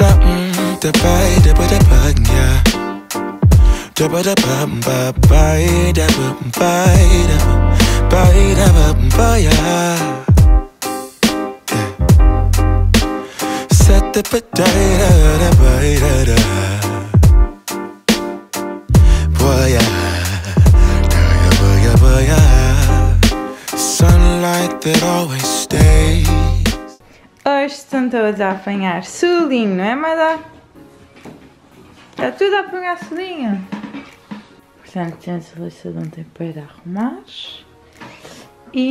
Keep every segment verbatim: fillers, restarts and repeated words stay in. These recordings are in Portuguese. something to buy, da ba da ba yeah. Da ba da ba ba buy, da ba buy, da ba buy, da ba buy yeah. Set the potato, da ba da da. Boy yeah, da ya ba ya ba yeah. Sunlight that always stays. Hoje estão todas a apanhar solinho, não é, Madá? Está tudo a apanhar solinho. Portanto, temos a lista de ontem para arrumar. E...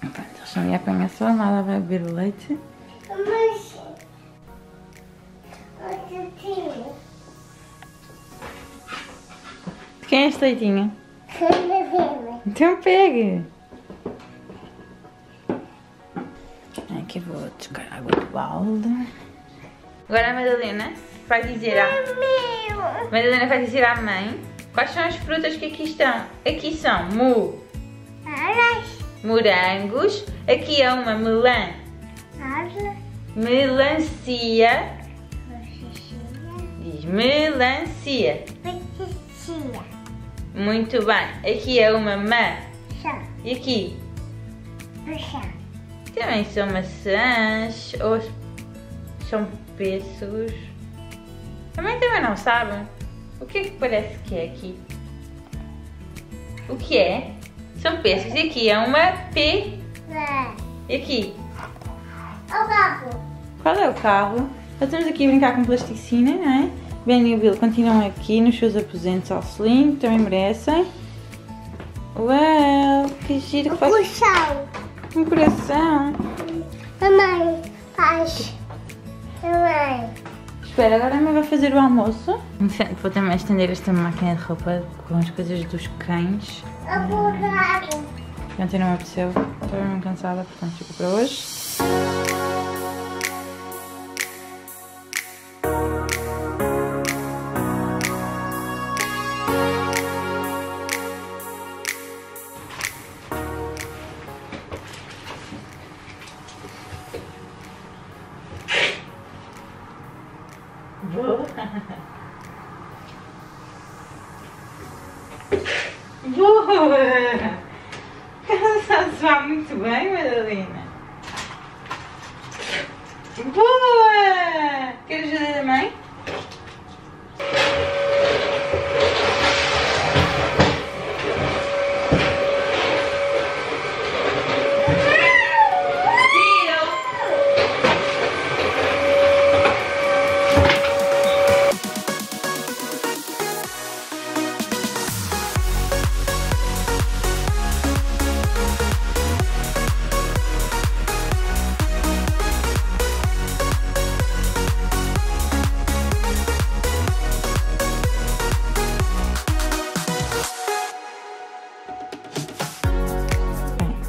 pronto, eles estão ali a apanhar sol, a Madá vai beber o leite. Mas... de quem é este leitinho? Então pegue! Aqui vou buscar água do balde. Agora a Madalena vai dizer à a... Madalena vai dizer à mãe quais são as frutas que aqui estão. Aqui são mu... morangos. Aqui é uma melã... melancia. Diz melancia. Muito bem. Aqui é uma maçã. E aqui? Também são maçãs ou são pêssegos. A mãe também não sabe. O que é que parece que é aqui? O que é? São pêssegos. E aqui é uma P. E aqui? É o carro. Qual é o carro? Nós estamos aqui a brincar com plasticina, não é? Ben e o Bill continuam aqui nos seus aposentos ao solinho, também merecem. Uau, que giro que faz. Um coração. Mamãe, faz. Mamãe. Espera, agora a mãe vai fazer o almoço. Vou também estender esta máquina de roupa com as coisas dos cães. Obrigado. Ontem não me apeteceu. Estou bem cansada, portanto fico para hoje. Vou. Boa! Está-se lá muito bem, Madalena. Boa! Quer ajudar a mãe?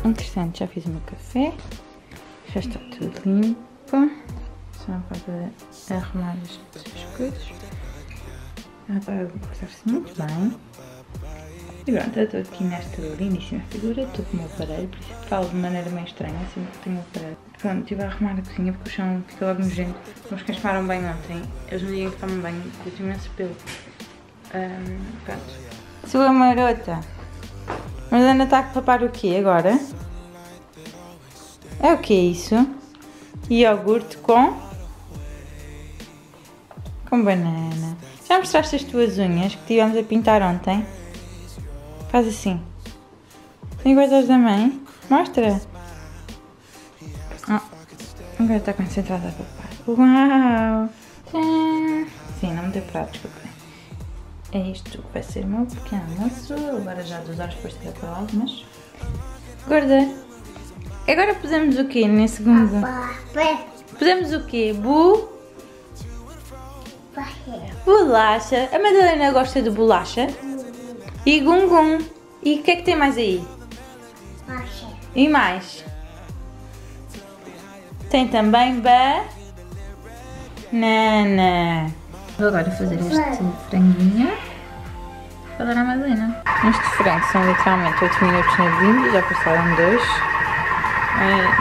Interessante, já fiz o meu café, já está tudo limpo, só para arrumar as coisas. Ela está a comportar-se muito bem. E pronto, eu estou aqui nesta lindíssima figura, estou com o meu aparelho, por isso falo de maneira meio estranha, assim que tenho o aparelho. Pronto, estive a arrumar a cozinha porque o chão fica logo nojento. Os cães tomaram banho ontem, eles me dizem que tomam banho, porque eu tenho imenso pelo. Um, pronto. Sua marota! Mas Ana está a tapar o quê agora? É o que é isso? Iogurte com... com banana. Já mostraste as tuas unhas que tivemos a pintar ontem? Faz assim. São iguais às da mãe? Mostra! Oh, agora está concentrada a papar. Uau! Tcharam. Sim, não me deu prato, desculpa. É isto que vai ser o meu pequeno almoço. Agora já duas horas depois de ter acabado, mas... gorda! Agora pusemos o quê nesse segundo? Pusemos o quê? Bu... bolacha. A Madalena gosta de bolacha. E gungum. E o que é que tem mais aí? E mais? Tem também banana. Vou agora fazer este franguinho. Vou dar à Madalena. Este frango são literalmente oito minutos na vinda, já passaram dois.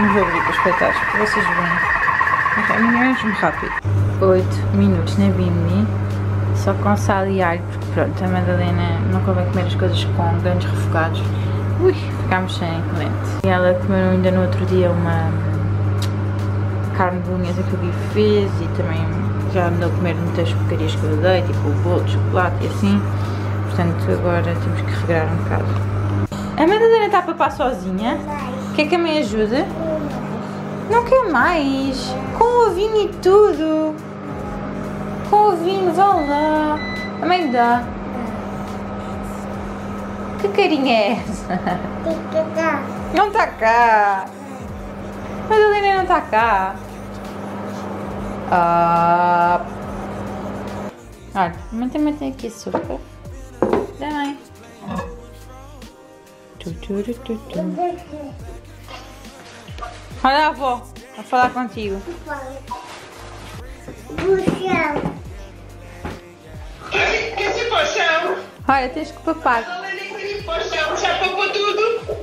Não vou abrir para os espetáculos, para vocês verem. mesmo rápido. oito minutos na Bimini, só com sal e alho, porque pronto, a Madalena não convém comer as coisas com grandes refogados. Ui, ficámos sem comendo. E ela comeu ainda no outro dia uma carne de unhas que o Gui fez e também já andou a comer muitas porcarias que eu dei, tipo o bolo de chocolate e assim. Portanto, agora temos que regrar um bocado. A Madalena está a papar sozinha. Quer que a mãe ajude? Não quer mais? Com o vinho e tudo? Com o vinho, vá lá. A mãe dá. Que carinha é essa? Não está cá. Madalena não está cá. Ah. Olha, mas também tem aqui sopa. Da mãe. Olha a avó, a falar contigo. Buchão. Esse pochão. Olha, tens que papar. Pochão, já papou tudo?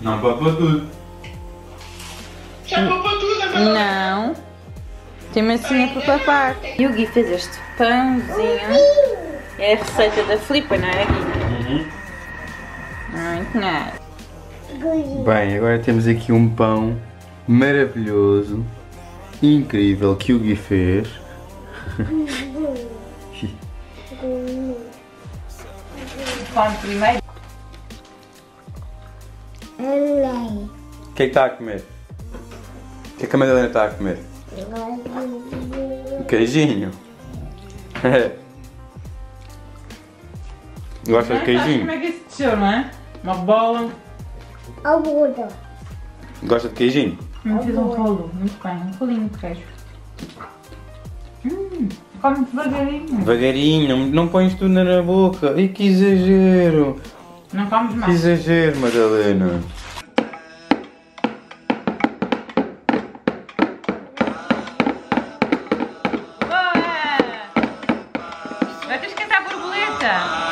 Não papou tudo. Já papou tudo agora? Não. Tem massinha para papar. E o Gui fez este pãozinho. É a receita da Flipa, não é, Gui? Uhum. Muito nice. Bem, agora temos aqui um pão maravilhoso, incrível, que o Gui fez. Come primeiro. O que é que está a comer? O que é que a Madalena está a comer? Um queijinho. Gosta de queijinho? Como é que isso desceu, não é? Uma bola. Albuda. Gosta de queijinho? Hum, fiz um rolo, muito bem, um rolinho de queijo. Hum, come devagarinho. Devagarinho, não pões tudo na boca. Ai, que exagero. Não comes mais. Que exagero, Madalena. Boa! Vai ter que cantar a borboleta.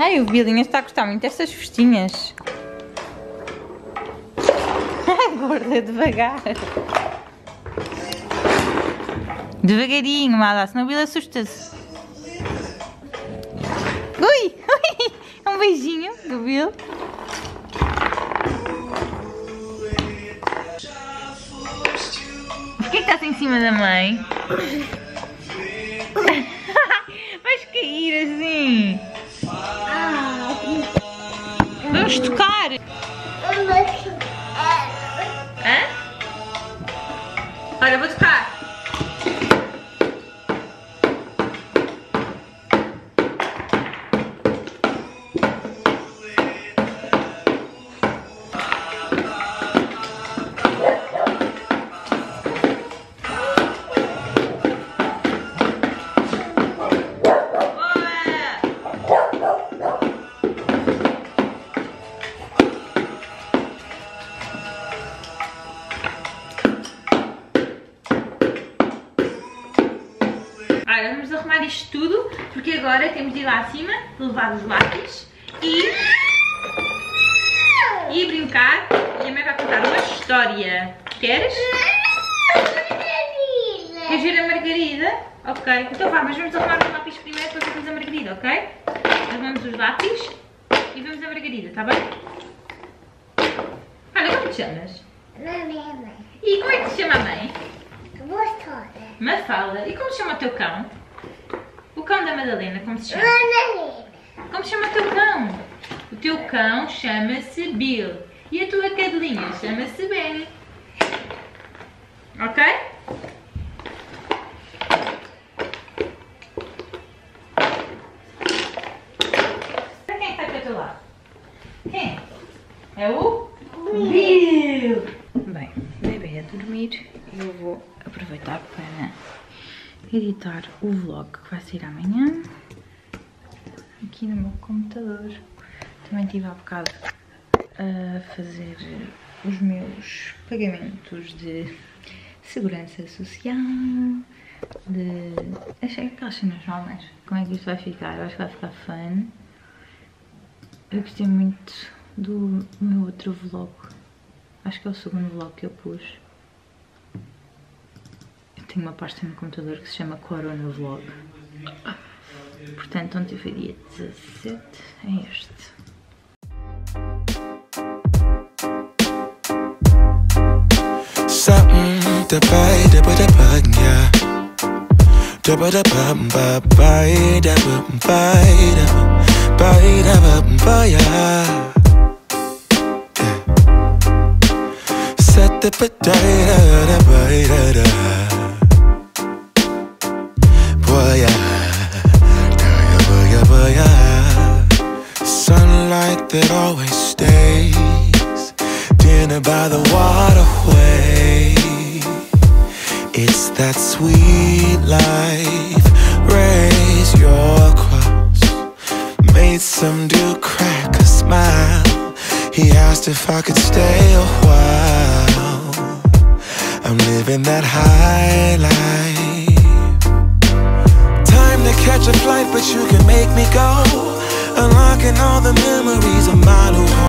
Ai, o Bilinha está a gostar muito destas festinhas. Ai, gorda, devagar. Devagarinho, Mala, senão o Bill assusta-se. Ui, ui, é um beijinho do Bill. Por que estás em cima da mãe? Vais cair assim. Vamos tocar! Hã? Olha, eu vou tocar! Vamos arrumar isto tudo, porque agora temos de ir lá acima, levar os lápis e, e brincar. E a mãe vai contar uma história. Queres? Margarida! Queres ver a Margarida? Ok, então vá, mas vamos arrumar os lápis primeiro para vermos a Margarida, ok? Arrumamos os lápis e vamos a Margarida, está bem? Olha, como te chamas? Mamãe. E como é que se chama a mãe? Mafalda. E como se chama o teu cão? O cão da Madalena, como se chama? Madalena. Como se chama o teu cão? O teu cão chama-se Bill. E a tua cadelinha chama-se Ben. Ok? Quem é que está aqui ao teu lado? Quem? É o? Bill. Bem, o bebê é dormir. Eu vou aproveitar para editar o vlog que vai sair amanhã aqui no meu computador. Também estive há bocado a fazer os meus pagamentos de segurança social, de... achei aquelas cenas normais. Como é que isto vai ficar? Eu acho que vai ficar fun. Eu gostei muito do meu outro vlog. Acho que é o segundo vlog que eu pus. Eu tenho uma pasta no computador que se chama Corona Vlog. Portanto, ontem foi dia dezassete, é este. Sunlight that always stays, dinner by the waterway. It's that sweet life. Raise your cross. Made some dude crack a smile. He asked if I could stay a while. I'm living that high life. Time to catch a flight, but you can make me go. Unlocking all the memories of my new home.